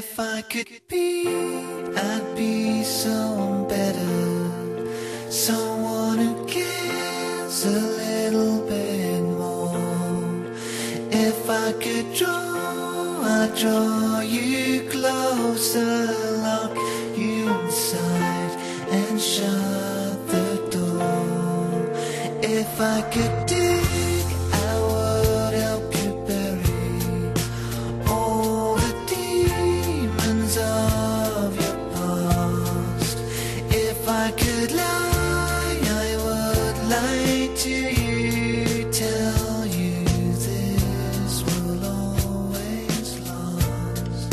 if I could be, I'd be someone better, someone who cares a little bit more. If I could draw, I'd draw you closer, lock you inside and shut the door. If I could dig, I would help you bury all the demons of your past. If I could lie, I would lie to you, tell you this will always last.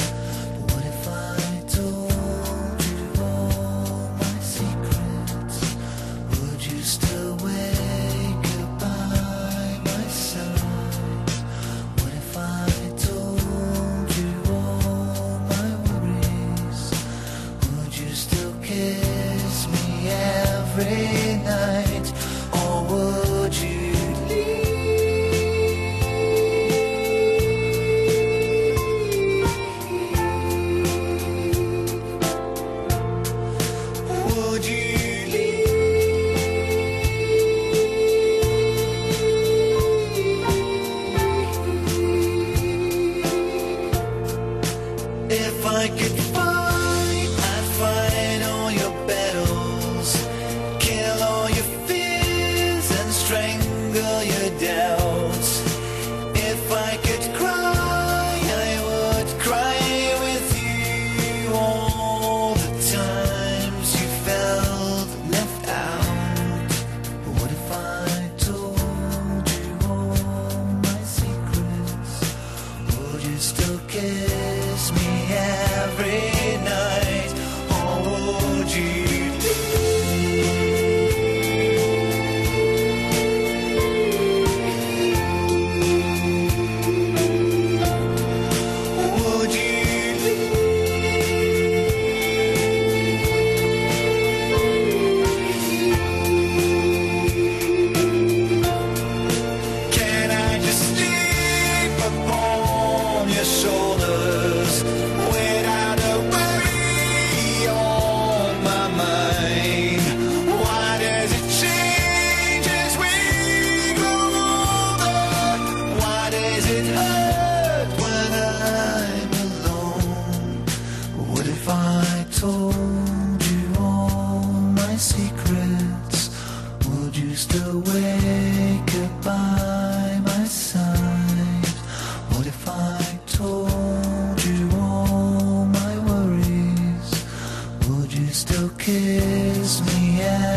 But what if I told you all my secrets? Would you still wait? Every night, or would you leave? Would you leave? If I could fight, I'd fight all your battles, kill all your fears and strangle your doubts. If I could cry, I would cry with you, all the times you felt left out. But what if I told you all my secrets? Would you still kiss me every night, or would you? Told you all my secrets, would you still wake up by my side? What if I told you all my worries? Would you still kiss me?